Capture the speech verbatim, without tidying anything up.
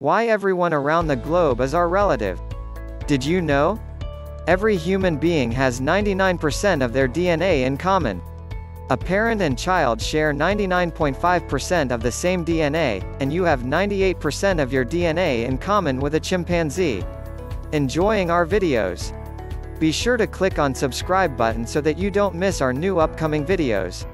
Why everyone around the globe is our relative. Did you know? Every human being has ninety-nine percent of their D N A in common. A parent and child share ninety-nine point five percent of the same D N A, and you have ninety-eight percent of your D N A in common with a chimpanzee. Enjoying our videos? Be sure to click on subscribe button so that you don't miss our new upcoming videos.